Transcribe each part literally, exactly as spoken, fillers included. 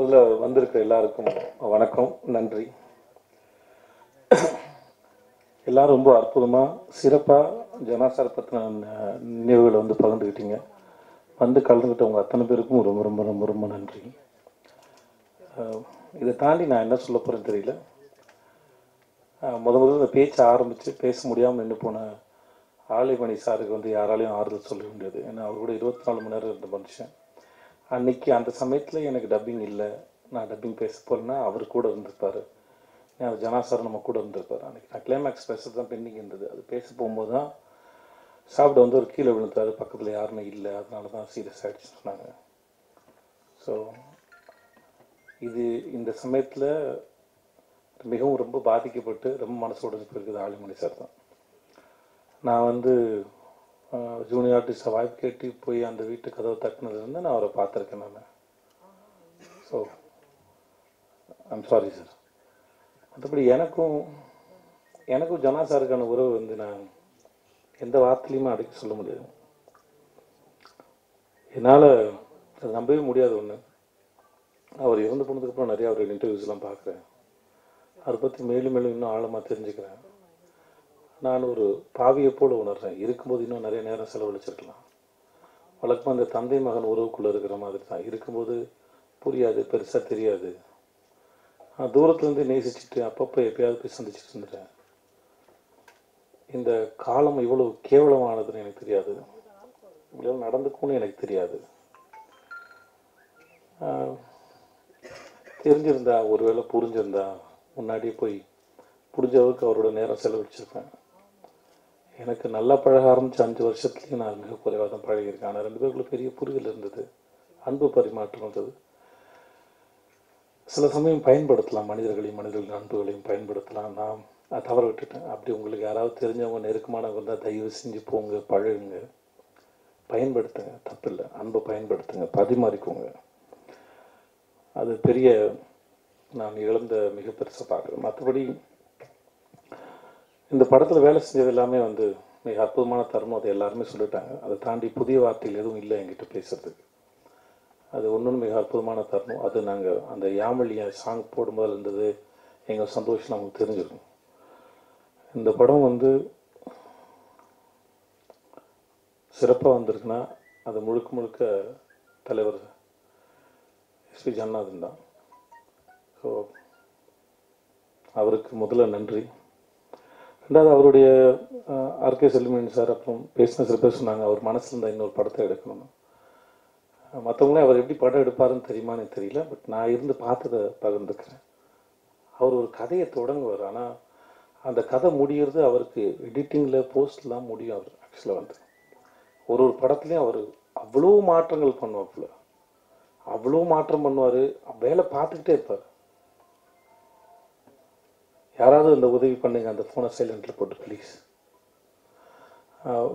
உள்ள வந்திருக்கிற எல்லாருக்கும் வணக்கம், நன்றி. எல்லாரும் ரொம்ப அற்புதமாக சிறப்பாக ஜனாசார் பற்றின நினைவுகளை வந்து பகிர்ந்துக்கிட்டீங்க. வந்து கலந்துக்கிட்டவங்க அத்தனை பேருக்கும் ரொம்ப ரொம்ப ரொம்ப ரொம்ப நன்றி. இதை தாண்டி நான் என்ன சொல்ல போகிறேன்னு தெரியல. முத முதல்ல இந்த பேச்சை ஆரம்பித்து பேச முடியாமல் நின்று போன ஆலைமணி சாருக்கு வந்து யாராலையும் ஆறுதல் சொல்ல முடியாது. ஏன்னா அவர் கூட இருபத்தி நாலு மணி நேரம் இருந்த மனுஷன். அன்றைக்கி அந்த சமயத்தில் எனக்கு டப்பிங் இல்லை, நான் டப்பிங் பேச போகிறேன்னா அவர் கூட இருந்திருப்பார். அவர் ஜனாசார் நம்ம கூட இருந்திருப்பார். அன்றைக்கி நான் கிளைமேக்ஸ் பேசுறது தான் பெண்டிங் இருந்தது. அது பேச போகும்போது தான் சாப்பிட வந்து ஒரு கீழே விழுந்தார். பக்கத்தில் யாருமே இல்லை, அதனால தான் சீரியஸ் ஆகிடுச்சுன்னு சொன்னாங்க. ஸோ இது இந்த சமயத்தில் மிகவும் ரொம்ப பாதிக்கப்பட்டு ரொம்ப மனசு உடஞ்சு போயிருக்குது ஆலைமணி சார் தான். நான் வந்து ஜூனியர் ஆர்டிஸ்டை வாய்ப்பு கேட்டு போய் அந்த வீட்டு கதவை தட்டினதுலேருந்து நான் அவரை பார்த்துருக்கேன். நான் ஸோ ஐம் சாரி சார். மற்றபடி எனக்கும் எனக்கும் ஜனாசாருக்கான உறவு வந்து நான் எந்த வார்த்தையிலையுமே அடைக்க சொல்ல முடியாது. என்னால் அது நம்பவே முடியாது. ஒன்று, அவர் இறந்து போனதுக்கப்புறம் நிறையா அவருடைய இன்டர்வியூஸ்லாம் பார்க்குறேன். அதை பற்றி மேலும் மேலும் இன்னும் ஆழமாக தெரிஞ்சுக்கிறேன். நான் ஒரு பாவியை போல் உணர்கிறேன். இருக்கும்போது இன்னும் நிறைய நேரம் செலவழிச்சிருக்கலாம். வழக்கமாக அந்த தந்தை மகன் உறவுக்குள்ளே இருக்கிற மாதிரி தான். இருக்கும்போது புரியாது, பெருசாக தெரியாது. நான் தூரத்துலேருந்து நேசிச்சுட்டு அப்பப்போ எப்பயாவது போய் சந்திச்சுட்டு இருந்துட்டேன். இந்த காலம் இவ்வளோ கேவலமானதுன்னு எனக்கு தெரியாது, இவ்வளோ நடந்துக்கும்னு எனக்கு தெரியாது. தெரிஞ்சிருந்தா, ஒருவேளை புரிஞ்சிருந்தா முன்னாடியே போய் புரிஞ்சவருக்கு அவரோட நேரம் செலவழிச்சிருப்பேன். எனக்கு நல்லா பழக ஆரம்பித்த அஞ்சு வருஷத்துலேயும் நான் மிக குறைவாக தான் பழகியிருக்கேன். ஆனால் ரெண்டு பேருக்குள்ள பெரிய புரிதல் இருந்தது, அன்பு பரிமாற்றம் இருந்தது. சில சமயம் பயன்படுத்தலாம், மனிதர்களையும் மனிதர்களின் அன்புகளையும் பயன்படுத்தலாம். நான் நான் தவற விட்டுட்டேன். அப்படி உங்களுக்கு யாராவது தெரிஞ்சவங்க நெருக்கமானவங்க இருந்தால் தயவு செஞ்சு போங்க, பழகுங்க, பயன்படுத்துங்க, தப்பில்லை. அன்பை பயன்படுத்துங்க, பரிமாறிக்கோங்க. அது பெரிய நான் இழந்த மிக பெருசாக பார்க்குறேன். மற்றபடி இந்த படத்தில் வேலை செஞ்சது எல்லாமே வந்து மிக அற்புதமான தருணம். அதை எல்லாருமே சொல்லிட்டாங்க. அதை தாண்டி புதிய வார்த்தைகள் எதுவும் இல்லை என்கிட்ட பேசுகிறதுக்கு. அது ஒன்றுன்னு மிக அற்புதமான தருணம். அது நாங்கள் அந்த யாமலியை சாங் போடும்போது இருந்தது எங்கள் சந்தோஷம் நமக்கு தெரிஞ்சிருக்கும். இந்த படம் வந்து சிறப்பாக வந்திருக்குன்னா அது முழுக்க முழுக்க தலைவர் எஸ் பி ஜனநாதன் தான். ஸோ அவருக்கு முதல்ல நன்றி. ரெண்டாவது, அவருடைய ஆர்கே செல்லுமணி சார் அப்புறம் பேசின சில பேர் சொன்னாங்க அவர் மனசில் இருந்தால் இன்னொரு படத்தை எடுக்கணும்னு. மற்றவங்களே அவர் எப்படி படம் எடுப்பாருன்னு தெரியுமான்னு தெரியல, பட் நான் இருந்து பார்த்ததை பகிர்ந்துக்கிறேன். அவர் ஒரு கதையை தொடங்குவார், ஆனால் அந்த கதை முடிகிறது அவருக்கு எடிட்டிங்கில் போஸ்ட்லாம் முடியும். அவர் ஆக்சுவலாக வந்து ஒரு ஒரு படத்துலேயும் அவர் அவ்வளோ மாற்றங்கள் பண்ணுவாப்புல, அவ்வளோ மாற்றம் பண்ணுவார். வேலை பார்த்துக்கிட்டே இருப்பார். யாராவது இந்த உதவி பண்ணுங்க, அந்த ஃபோனை சைலண்டில் போட்டு ப்ளீஸ்.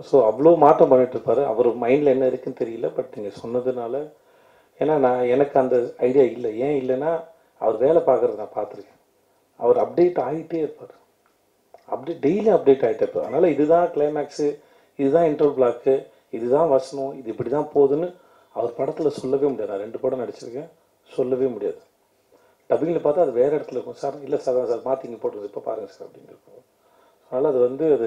ஸோ அவ்வளோ மாற்றம் பண்ணிகிட்டு இருப்பார். அவர் மைண்டில் என்ன இருக்குன்னு தெரியல, பட் நீங்கள் சொன்னதுனால, ஏன்னா நான் எனக்கு அந்த ஐடியா இல்லை. ஏன் இல்லைன்னா அவர் வேலை பார்க்குறது நான் பார்த்துருக்கேன். அவர் அப்டேட் ஆகிட்டே இருப்பார், அப்டேட் டெய்லி அப்டேட் ஆகிட்டே இருப்பார். அதனால் இதுதான் கிளைமேக்ஸு, இதுதான் இன்டர் பிளாக்கு, இதுதான் வசனம், இது இப்படி தான் போகுதுன்னு அவர் படத்தில் சொல்லவே முடியாது. நான் ரெண்டு படம் நடிச்சிருக்கேன், சொல்லவே முடியாது. டப்பிங்கில் பார்த்தா அது வேறு இடத்துல இருக்கும். சார் இல்லை சார் சார் மாற்றி இங்கே போட்டுருது, இப்போ பாருங்கள் சார் அப்படின்னு இருக்கும். அதனால் அது வந்து அது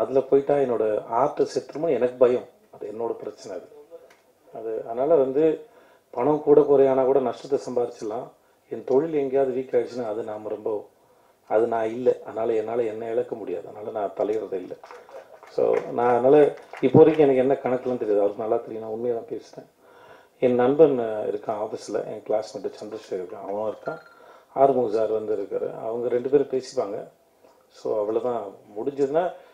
அதில் போயிட்டா என்னோடய ஆர்ட்டை செத்துருமோ எனக்கு பயம். அது என்னோடய பிரச்சனை. அது அது அதனால் வந்து பணம் கூட குறையானா கூட நஷ்டத்தை சம்பாரிச்சிடலாம். என் தொழில் எங்கேயாவது வீக் ஆகிடுச்சுன்னா அது நாம் ரொம்ப அது நான் இல்லை. அதனால் என்னால் என்னை இழக்க முடியாது. அதனால் நான் தலையிறது இல்லை. ஸோ நான் அதனால் இப்போ வரைக்கும் எனக்கு என்ன கணக்குலாம் தெரியாது. அவருக்கு நல்லா தெரியும். நான் உண்மையாக தான் பேசுகிறேன். என் நண்பன் இருக்கான் ஆஃபீஸில், என் கிளாஸ்மேட்டு சந்திரசேகர் இருக்கான், அவனும் இருக்கான். ஆறுமுக சார் வந்து இருக்கார். அவங்க ரெண்டு பேரும் பேசிப்பாங்க. ஸோ அவ்வளோதான். முடிஞ்சதுன்னா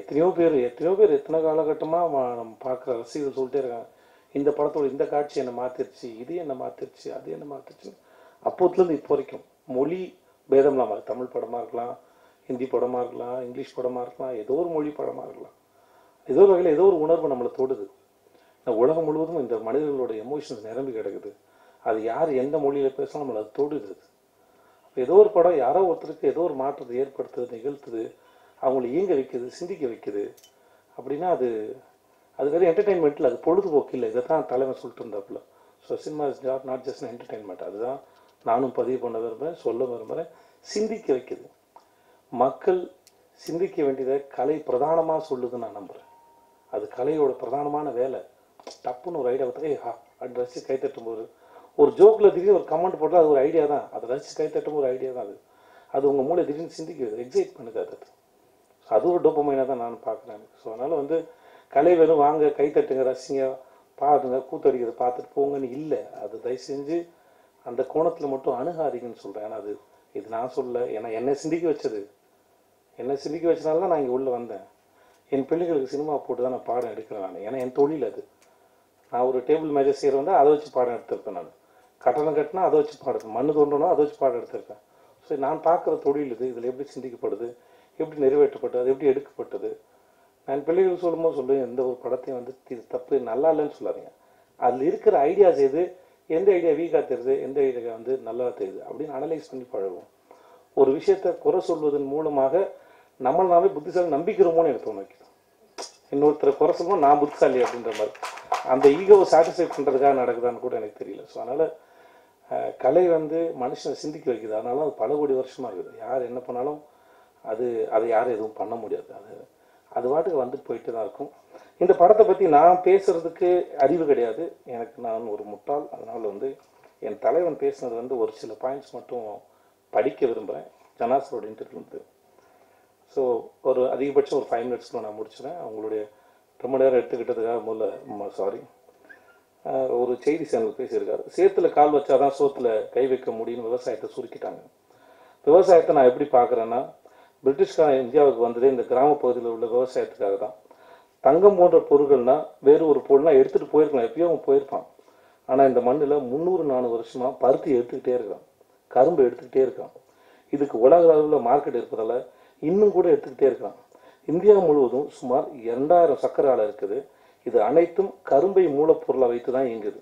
எத்தனையோ பேர் எத்தனையோ பேர் எத்தனை காலகட்டமாக நம்ம பார்க்குற ரசிகர்கள் சொல்லிட்டே இருக்காங்க, இந்த படத்தோட இந்த காட்சி என்னை மாற்றிருச்சு, இது என்னை மாற்றிருச்சு, அது என்னை மாற்றிருச்சுன்னு. அப்போத்துலேருந்து இப்போ வரைக்கும் மொழி பேதம் இல்லாமல் தமிழ் படமாக இருக்கலாம், ஹிந்தி படமாக இருக்கலாம், இங்கிலீஷ் படமாக இருக்கலாம், ஏதோ ஒரு மொழி படமாக இருக்கலாம், ஏதோ ஒரு வகையில் ஏதோ ஒரு உணர்வு நம்மளை தொடுது. இந்த உலகம் முழுவதும் இந்த மனிதர்களோட எமோஷன்ஸ் நிரம்பி கிடக்குது. அது யார் எந்த மொழியில் பேசினா நம்மளை அது தொடுது. ஏதோ ஒரு படம் யாரோ ஒருத்தருக்கு ஏதோ ஒரு மாற்றத்தை ஏற்படுத்துது, நிகழ்த்துது, அவங்கள இயங்க வைக்குது, சிந்திக்க வைக்குது. அப்படின்னா அது அது வேறு என்டர்டெயின்மெண்ட்டில், அது பொழுதுபோக்கு இல்லை. இதை தான் தலைமை சொல்லிட்டு இருந்தாப்புல. So cinema is not not just entertainment. அதுதான் நானும் பதிவு பண்ண விரும்புகிறேன், சொல்ல விரும்புகிறேன். சிந்திக்க வைக்குது, மக்கள் சிந்திக்க வேண்டியதை கலை பிரதானமாக சொல்லுதுன்னு நான் நம்புகிறேன். அது கலையோட பிரதானமான வேலை. டப்புன்னு ஒரு ஐடியா பார்த்தா, ஏ ஹா அது ரசித்து கை தட்டும் போது ஒரு ஜோக்கில் திடீர்னு ஒரு கமெண்ட் போட்டால் அது ஒரு ஐடியா தான். அதை ரசித்து கை தட்டும் ஒரு ஐடியா தான். அது அது உங்கள் மூளை திடீர்னு சிந்திக்கிறது, எக்ஸைட் பண்ணுது. அது அது ஒரு டோப்பமைனாக தான் நான் பார்க்குறேன். ஸோ அதனால் வந்து கலை வெறும் வாங்க கைத்தட்டுங்க ரசிங்க பாருங்க கூத்தடிக்கிறத பார்த்துட்டு போங்கன்னு இல்லை. அது தயவு செஞ்சு அந்த கோணத்தில் மட்டும் அணுகாதீங்கன்னு சொல்கிறேன். ஏன்னா அது இது நான் சொல்ல, ஏன்னா என்னை சிந்திக்க வச்சது, என்னை சிந்திக்க வச்சனால தான் நான் இங்கே உள்ளே வந்தேன். என் பிள்ளைகளுக்கு சினிமா போட்டு தான் நான் பாடம் எடுக்கிறேன் நான். ஏன்னா என் தொழில் அது. நான் ஒரு டேபிள் மேஜை செய்கிறவங்க அதை வச்சு பாடம் எடுத்திருப்பேன். நான் கட்டணம் கட்டினா அதை வச்சு பாடம் எடுப்பேன், மண்ணு தோன்றணும் அதை வச்சு பாடம் எடுத்திருப்பேன். ஸோ நான் பார்க்குற தொழில் இது. இதில் எப்படி சிந்திக்கப்படுது, எப்படி நிறைவேற்றப்பட்டது, எப்படி எடுக்கப்பட்டது. நான் பிள்ளைகள் சொல்லும்போது சொல்லுவேன், எந்த ஒரு படத்தையும் வந்து இது தப்பு நல்லா இல்லைன்னு சொல்லாதீங்க. அதில் இருக்கிற ஐடியாஸ் எது, எந்த ஐடியா வீக்காக தெரியுது, எந்த ஐடியா வந்து நல்லா தெரியுது அப்படின்னு அனலைஸ் பண்ணி பழகும். ஒரு விஷயத்தை குறை சொல்வதன் மூலமாக நம்மளை நாமே புத்திசாலி நம்பிக்கிறோமோன்னு எனக்கு தோண வைக்கிறோம். இன்னொருத்தரை குறை சொல்லுவோம் நான் புத்திசாலி அப்படின்ற மாதிரி. அந்த ஈகோவை சாட்டிஸ்ஃபை பண்ணுறதுக்காக நடக்குதான்னு கூட எனக்கு தெரியல. ஸோ அதனால் கலை வந்து மனுஷனை சிந்திக்க வைக்கிது. அதனால அது பல கோடி வருஷமாக இருக்குது. யார் என்ன பண்ணாலும் அது அதை யாரும் எதுவும் பண்ண முடியாது. அது அது பாட்டுக்கு வந்துட்டு போயிட்டு தான் இருக்கும். இந்த படத்தை பற்றி நான் பேசுகிறதுக்கு அறிவு கிடையாது எனக்கு. நான் ஒரு முட்டாள். அதனால் வந்து என் தலைவன் பேசுனது வந்து ஒரு சில பாயிண்ட்ஸ் மட்டும் படிக்க விரும்புகிறேன். ஜனாஸோட இன்டர்வியூ வந்து ஸோ ஒரு அதிகபட்சம் ஒரு ஃபைவ் மினிட்ஸ்க்குள்ள நான் முடிச்சுறேன். அவங்களுடைய ரொம்ப நேரம் எடுத்துக்கிட்டதுக்காக முதல்ல சாரி. ஒரு செய்தி சேனல் பேசியிருக்காரு, சேத்துல கால் வச்சாதான் சோத்துல கை வைக்க முடியும்னு விவசாயத்தை சுருக்கிட்டாங்க. விவசாயத்தை நான் எப்படி பார்க்குறேன்னா, பிரிட்டிஷ்கார இந்தியாவுக்கு வந்ததே இந்த கிராம பகுதியில் உள்ள விவசாயத்துக்காக தான். தங்கம் போன்ற பொருட்கள்னால் வேறு ஒரு பொருள்னால் எடுத்துகிட்டு போயிருக்கலாம், எப்பயோ அவன் போயிருப்பான். ஆனால் இந்த மண்ணில் முந்நூறு நானூறு வருஷமாக பருத்தி எடுத்துக்கிட்டே இருக்கான், கரும்பு எடுத்துக்கிட்டே இருக்கான். இதுக்கு உலக அளவில் மார்க்கெட் இருப்பதால் இன்னும் கூட எடுத்துக்கிட்டே இருக்கான். இந்தியா முழுவதும் சுமார் இரண்டாயிரம் சக்கரை ஆலை இருக்குது. இது அனைத்தும் கரும்பை மூலப்பொருளாக வைத்து தான் இயங்குது.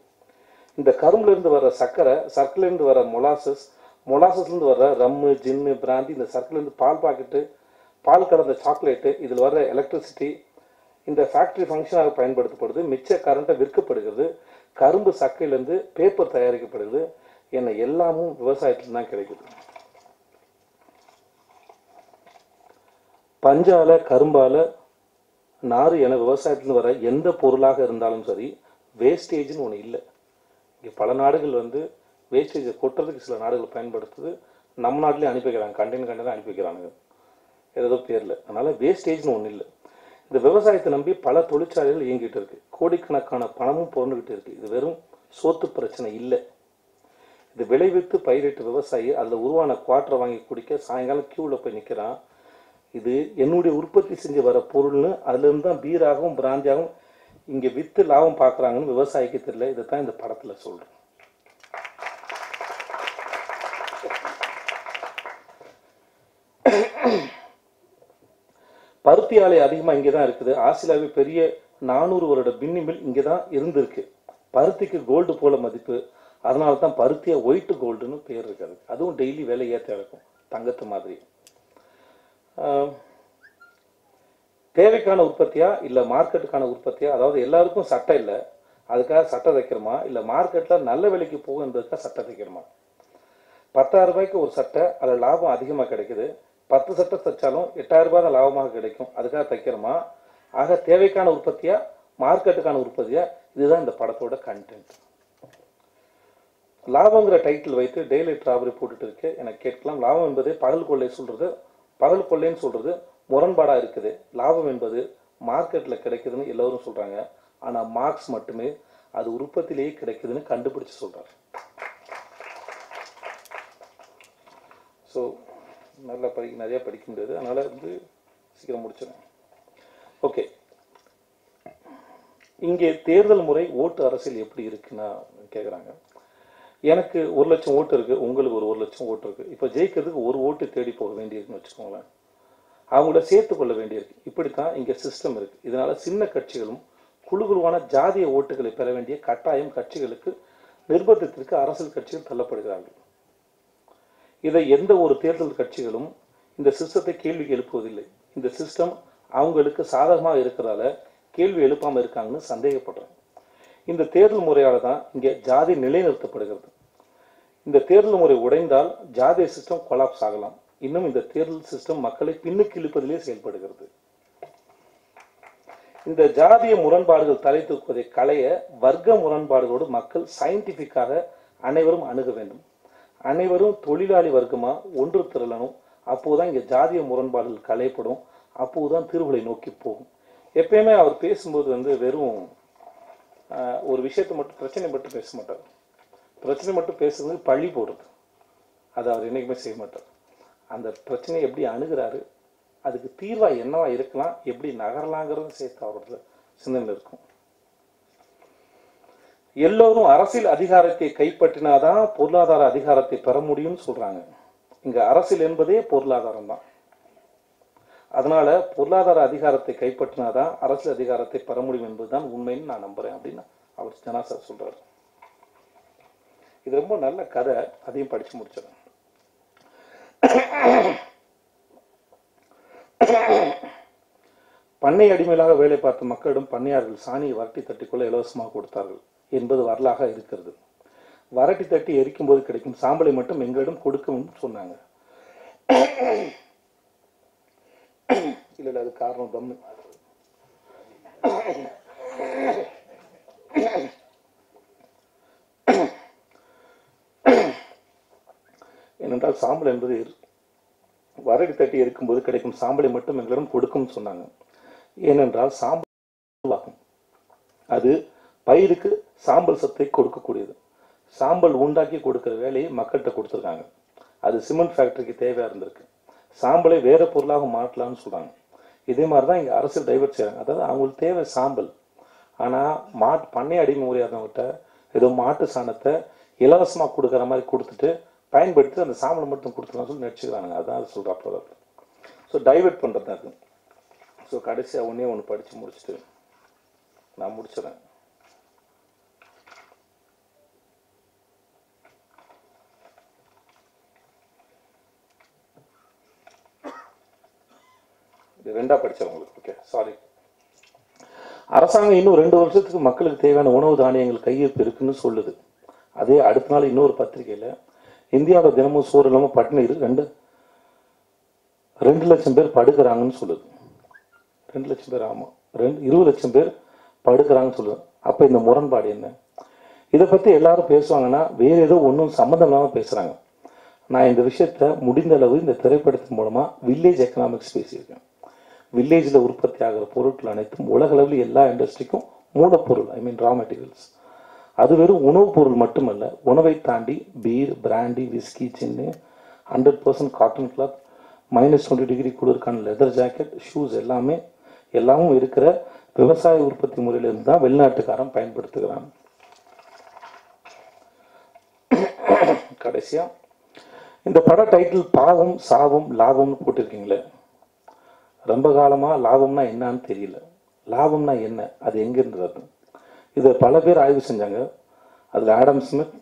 இந்த கரும்புலேருந்து வர சக்கரை, சர்க்கரைலேருந்து வர மொலாசஸ், மொலாசஸ்லேருந்து வர்ற ரம்மு, ஜின்னு, பிராந்தி, இந்த சர்க்கிள்லேருந்து பால் பாக்கெட்டு, பால் கலந்த சாக்லேட்டு, இதில் வர்ற எலக்ட்ரிசிட்டி இந்த ஃபேக்ட்ரி ஃபங்க்ஷனாக பயன்படுத்தப்படுது. மிச்ச கரண்ட்டை விற்கப்படுகிறது. கரும்பு சக்கையிலேருந்து பேப்பர் தயாரிக்கப்படுகிறது. என்ன எல்லாமும் விவசாயத்தில் தான் கிடைக்குது. பஞ்சால கரும்பால் நாறு என விவசாயத்துலேருந்து வர எந்த பொருளாக இருந்தாலும் சரி வேஸ்டேஜ்னு ஒன்று இல்லை. இங்கே பல நாடுகள் வந்து வேஸ்டேஜை கொட்டுறதுக்கு சில நாடுகள் பயன்படுத்துது. நம்ம நாட்டிலே அனுப்பிக்கிறாங்க, கண்டெய்ன் கண்டெய்னர் அனுப்பிக்கிறானுங்க ஏதோ பேரில். அதனால் வேஸ்டேஜ்னு ஒன்றும் இல்லை. இந்த விவசாயத்தை நம்பி பல தொழிற்சாலைகள் இயங்கிட்டு இருக்குது. கோடிக்கணக்கான பணமும் புரண்டுக்கிட்டு இருக்குது. இது வெறும் சோத்து பிரச்சனை இல்லை. இது விளைவித்து பயிரிட்டு விவசாயி அதில் உருவான குவாட்டரை வாங்கி குடிக்க சாயங்காலம் கியூவில் போய் நிற்கிறான். இது என்னுடைய உற்பத்தி செஞ்சு வர பொருள்னு அதுலேருந்து தான் பீராகவும் பிராந்தியாகவும் இங்கே விற்று லாபம் பார்க்குறாங்கன்னு விவசாயிக்கு தெரியல. இதை தான் இந்த படத்தில் சொல்கிறேன். பருத்தி ஆலை அதிகமாக இங்கே தான் இருக்குது. ஆசியாவே பெரிய நானூறு வருட பின்னி மில் இங்கே தான் இருந்திருக்கு. பருத்திக்கு கோல்டு போல மதிப்பு. அதனால தான் பருத்தியை ஒயிட்டு கோல்டுன்னு பேர் இருக்காது. அதுவும் டெய்லி விலை ஏற்ற இருக்கும் தங்கத்து மாதிரி. தேவைக்கான உற்பத்தியா இல்லை மார்க்கெட்டுக்கான உற்பத்தியா, அதாவது எல்லாருக்கும் சட்டை இல்லை அதுக்காக சட்டை தைக்கிறோமா, இல்லை மார்க்கெட்டில் நல்ல விலைக்கு போகும் என்பதுக்காக சட்டை தைக்கிறோமா. பத்தாயிரம் ரூபாய்க்கு ஒரு சட்டை, அதில் லாபம் அதிகமாக கிடைக்குது. பத்து சட்டை தைச்சாலும் எட்டாயிரம் ரூபாய் தான் லாபமாக கிடைக்கும், அதுக்காக தைக்கிறோமா. ஆக தேவைக்கான உற்பத்தியா மார்க்கெட்டுக்கான உற்பத்தியா, இதுதான் இந்த படத்தோட கண்டென்ட். லாபங்கிற டைட்டில் வைத்து டெய்லி ராபரி போட்டுட்டு இருக்கு என கேட்கலாம். லாபம் என்பது பகல் கொள்ளை சொல்கிறது, பகல் கொள்ளைன்னு சொல்கிறது முரண்பாடாக இருக்குது. லாபம் என்பது மார்க்கெட்டில் கிடைக்குதுன்னு எல்லோரும் சொல்கிறாங்க, ஆனால் மார்க்ஸ் மட்டுமே அது உற்பத்திலேயே கிடைக்குதுன்னு கண்டுபிடிச்சு சொல்கிறார். ஸோ நல்லா படிக்க நிறையா படிக்க முடியாது, அதனால் வந்து சீக்கிரம் முடிச்சிடறேன். ஓகே, இங்கே தேர்தல் முறை ஓட்டு அரசியல் எப்படி இருக்குன்னா கேட்குறாங்க. எனக்கு ஒரு லட்சம் ஓட்டு இருக்குது, உங்களுக்கு ஒரு ஒரு லட்சம் ஓட்டு இருக்குது. இப்போ ஜெயிக்கிறதுக்கு ஒரு ஓட்டு தேடி போக வேண்டியிருக்குன்னு வச்சுக்கோங்களேன், அவங்கள சேர்த்து கொள்ள வேண்டியிருக்கு. இப்படி தான் இங்கே சிஸ்டம் இருக்குது. இதனால் சின்ன கட்சிகளும் குழு குழுவான ஜாதிய ஓட்டுகளை பெற வேண்டிய கட்டாயம் கட்சிகளுக்கு நிர்பந்தத்திற்கு அரசியல் கட்சிகள் தள்ளப்படுகிறார்கள். இதை எந்த ஒரு தேர்தல் கட்சிகளும் இந்த சிஸ்டத்தை கேள்வி எழுப்புவதில்லை. இந்த சிஸ்டம் அவங்களுக்கு சாதகமாக இருக்கிறதால கேள்வி எழுப்பாமல் இருக்காங்கன்னு சந்தேகப்படுறாங்க. இந்த தேர்தல் முறையால் தான் இங்கே ஜாதி நிலைநிறுத்தப்படுகிறது. இந்த தேர்தல் முறை உடைந்தால் ஜாதிய சிஸ்டம் கொலாப்ஸ் ஆகலாம். இன்னும் இந்த தேர்தல் சிஸ்டம் மக்களை பின்னுக்கு இழுப்பதிலே செயல்படுகிறது. இந்த ஜாதிய முரண்பாடுகள் தலை தூக்குவதை களைய வர்க்க முரண்பாடுகளோடு மக்கள் சயின்டிஃபிக்காக அனைவரும் அணுக வேண்டும். அனைவரும் தொழிலாளி வர்க்கமாக ஒன்று திரளணும். அப்போதான் இங்கே ஜாதிய முரண்பாடுகள் களையப்படும். அப்போதுதான் தீர்வுகளை நோக்கி போகும். எப்பயுமே அவர் பேசும்போது வந்து வெறும் ஒரு விஷயத்தை மட்டும் பிரச்சனை மட்டும் பேச மாட்டார். பிரச்சனை மட்டும் பேசுறதுக்கு பழி போடுறது அதை அவர் என்றைக்குமே செய்ய மாட்டார். அந்த பிரச்சனையை எப்படி அணுகிறாரு, அதுக்கு தீர்வாக என்னவா இருக்கலாம், எப்படி நகரலாங்கிறது சேர்த்து அவரோட சிந்தனை இருக்கும். எல்லோரும் அரசியல் அதிகாரத்தை கைப்பற்றினாதான் பொருளாதார அதிகாரத்தை பெற முடியும்னு சொல்றாங்க. இங்க அரசியல் என்பதே பொருளாதாரம் தான். அதனால பொருளாதார அதிகாரத்தை கைப்பற்றினாதான் அரசியல் அதிகாரத்தை பெற முடியும் என்பதுதான் உண்மைன்னு நான் நம்புறேன் அப்படின்னு அவர் ஜனாசார் சொல்றாரு. இது ரொம்ப நல்ல கதை, அதையும் படிச்சு முடிச்சிடும். பண்ணை அடிமையாக வேலை பார்த்த மக்களிடம் பண்ணையார்கள் சாணியை வரட்டி தட்டிக்கொள்ள இலவசமாக கொடுத்தார்கள் என்பது வரலாக இருக்கிறது. வரட்டி தட்டி எரிக்கும் போது கிடைக்கும் சாம்பலை மட்டும் எங்களிடம் கொடுக்கும் சொன்னாங்க. இல்லை, அது காரணம் தம்மு. ஏனென்றால் சாம்பல் என்பது வரடி தட்டி இருக்கும்போது கிடைக்கும் சாம்பலை மட்டும் எங்களிடம் கொடுக்கும் சொன்னாங்க. ஏனென்றால் சாம்பல் ஆகும், அது பயிருக்கு சாம்பல் சத்தை கொடுக்கக்கூடியது. சாம்பல் உண்டாக்கி கொடுக்குற வேலையை மக்கள்கிட்ட கொடுத்துருக்காங்க. அது சிமெண்ட் ஃபேக்டரிக்கு தேவையாக இருந்திருக்கு. சாம்பலை வேறு பொருளாக மாற்றலாம்னு சொல்கிறாங்க. இதே மாதிரி தான் இங்கே அரசியல் டைவர்ட் செய்கிறாங்க. அதாவது அவங்களுக்கு தேவை சாம்பல், ஆனால் மாட்டு பண்ணை அடிமை முறையாதவங்ககிட்ட ஏதோ மாட்டு சாணத்தை இலவசமாக கொடுக்குற மாதிரி கொடுத்துட்டு பயன்படுத்தி அந்த சாம்பலை மட்டும் கொடுத்துக்கலாம்னு சொல்லி நடிச்சுக்கிறாங்க. அதான் சொல்கிறாப்போ. ஸோ டைவெர்ட் பண்ணுறது தான் இருக்கும். ஸோ கடைசியாக ஒன்றே ஒன்று படித்து முடிச்சுட்டு நான் முடிச்சிடறேன். இது ரெண்டா படிச்சவங்களுக்கு ஓகே, சாரி. அரசாங்கம் இன்னும் ரெண்டு வருஷத்துக்கு மக்களுக்கு தேவையான உணவு தானியங்கள் கையிருப்பு இருக்குன்னு சொல்லுது. அதே அடுத்த நாள் இன்னொரு பத்திரிகையில் இந்தியாவில் தினமும் சோறு இல்லாமல் பட்டினி இருக்கு, ரெண்டு ரெண்டு லட்சம் பேர் படுக்கிறாங்கன்னு சொல்லுது. ரெண்டு லட்சம் பேர் ஆமாம், ரெண்டு இருபது லட்சம் பேர் படுக்கிறாங்கன்னு சொல்லுது. அப்போ இந்த முரண்பாடு என்ன? இதை பற்றி எல்லாரும் பேசுவாங்கன்னா வேற ஏதோ ஒன்றும் சம்மந்தம் இல்லாமல் பேசுகிறாங்க. நான் இந்த விஷயத்த முடிந்த அளவு இந்த திரைப்படத்தின் மூலமாக வில்லேஜ் எக்கனாமிக்ஸ் பேசியிருக்கேன். வில்லேஜில் உற்பத்தி ஆகிற பொருட்கள் அனைத்தும் உலகளவில் எல்லா இண்டஸ்ட்ரிக்கும் மூலப்பொருள், ஐ மீன் ரா மெட்டீரியல்ஸ். அது வெறும் உணவுப் பொருள் மட்டுமல்ல, உணவை தாண்டி பீர், பிராண்டி, விஸ்கி, சின்னு, hundred percent cotton cloth, minus twenty degree குளிர்கான லெதர் ஜாக்கெட், ஷூஸ் எல்லாமே எல்லாமும் இருக்கிற விவசாய உற்பத்தி முறையிலிருந்து தான் வெளிநாட்டுக்காரன் பயன்படுத்துகிறான். கடைசியாக இந்த பட டைட்டில் பாவம் சாவம் லாபம்னு போட்டிருக்கீங்களே, ரொம்ப காலமாக லாபம்னா என்னான்னு தெரியல. லாபம்னா என்ன, அது எங்கேன்றது இதை பல பேர் ஆய்வு செஞ்சாங்க. அதில் ஆடம் ஸ்மித்,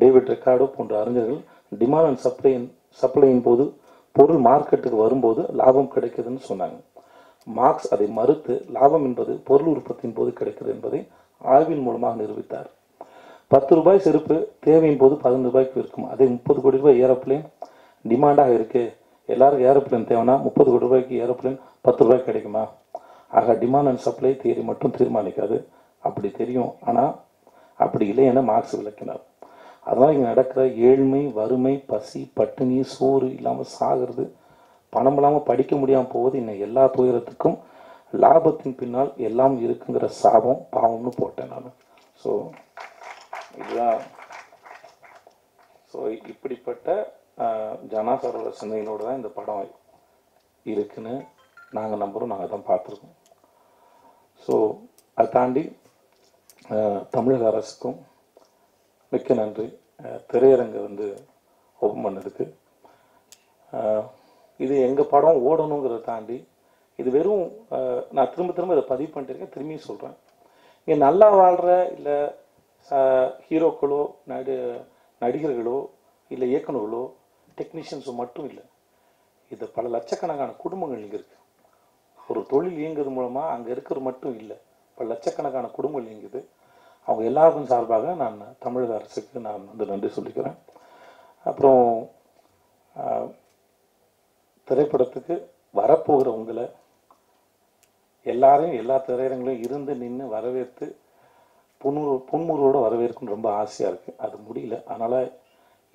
டேவிட் ரிக்கார்டோ போன்ற அறிஞர்கள் டிமாண்ட் அண்ட் சப்ளை சப்ளையின் போது பொருள் மார்க்கெட்டுக்கு வரும்போது லாபம் கிடைக்குதுன்னு சொன்னாங்க. மார்க்ஸ் அதை மறுத்து லாபம் என்பது பொருள் உற்பத்தியின் போது கிடைக்கிறது என்பதை ஆய்வின் மூலமாக நிரூபித்தார். பத்து ரூபாய் செருப்பு தேவையின் போது பதினொன்று ரூபாய்க்கு விற்கும். அதே முப்பது கோடி ரூபாய் ஏரோப்ளேன் டிமாண்டாக இருக்குது, எல்லாருக்கும் ஏரோப்ளேன் தேவைன்னா முப்பது கோடி ரூபாய்க்கு ஏரோப்ளேன் பத்து ரூபாய்க்கு கிடைக்குமா? ஆக டிமாண்ட் அண்ட் சப்ளை தியரி மட்டும் தீர்மானிக்காது. அப்படி தெரியும், ஆனால் அப்படி இல்லை என மார்க்ஸ் விளக்கினார். அதனால் இங்கே நடக்கிற ஏழ்மை, வறுமை, பசி, பட்டினி, சோறு இல்லாமல் சாகிறது, பணம் இல்லாமல் படிக்க முடியாமல் போவது, இன்னும் எல்லா துயரத்துக்கும் லாபத்தின் பின்னால் எல்லாம் இருக்குங்கிற சாபம் பாவம்னு போட்டேன் நான். ஸோ இதுதான். ஸோ இப்படிப்பட்ட ஜனாசாரோட சிந்தனைகளோடு தான் இந்த படம் இருக்குன்னு நாங்கள் நம்புகிறோம், நாங்கள் தான் பார்த்துருக்கோம். ஸோ அதை தாண்டி தமிழக அரசுக்கும் மிக்க நன்றி, திரையரங்கை வந்து ஓப்பன் பண்ணதுக்கு. இது எங்கள் படம் ஓடணுங்கிறத தாண்டி இது வெறும் நான் திரும்ப திரும்ப இதை பதிவு பண்ணிட்டுருக்கேன், திரும்பியும் சொல்கிறேன், இங்கே நல்லா வாழ்கிற இல்லை ஹீரோக்களோ நடி நடிகர்களோ இல்லை இயக்குநர்களோ டெக்னீஷியன்ஸோ மட்டும் இல்லை, இது பல லட்சக்கணக்கான குடும்பங்கள் இங்கே இருக்குது. ஒரு தொழில் இயங்குறது மூலமாக அங்கே இருக்கிறது மட்டும் இல்லை, பல லட்சக்கணக்கான குடும்பங்கள் இயங்குது. அவங்க எல்லாருக்கும் சார்பாக நான் தமிழக அரசுக்கு நான் வந்து நன்றி சொல்லிக்கிறேன். அப்புறம் திரைப்படத்துக்கு வரப்போகிற உங்களை எல்லாரையும் எல்லா திரையரங்களையும் இருந்து நின்று வரவேற்று புன்முறு புன்முறுவோடு வரவேற்குன்னு ரொம்ப ஆசையாக இருக்குது, அது முடியல. அதனால்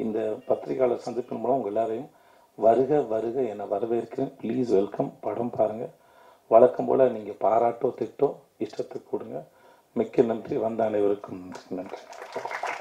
இந்த பத்திரிகையாளர் சந்திப்பின் மூலம் உங்கள் எல்லாரையும் வருக வருக என்னை வரவேற்கிறேன். Please welcome. படம் பாருங்கள், வழக்கம் போல் நீங்கள் பாராட்டோ திட்டோ இஷ்டத்துக்கு கொடுங்க. மிக்க நன்றி. வந்த அனைவருக்கும் நன்றி.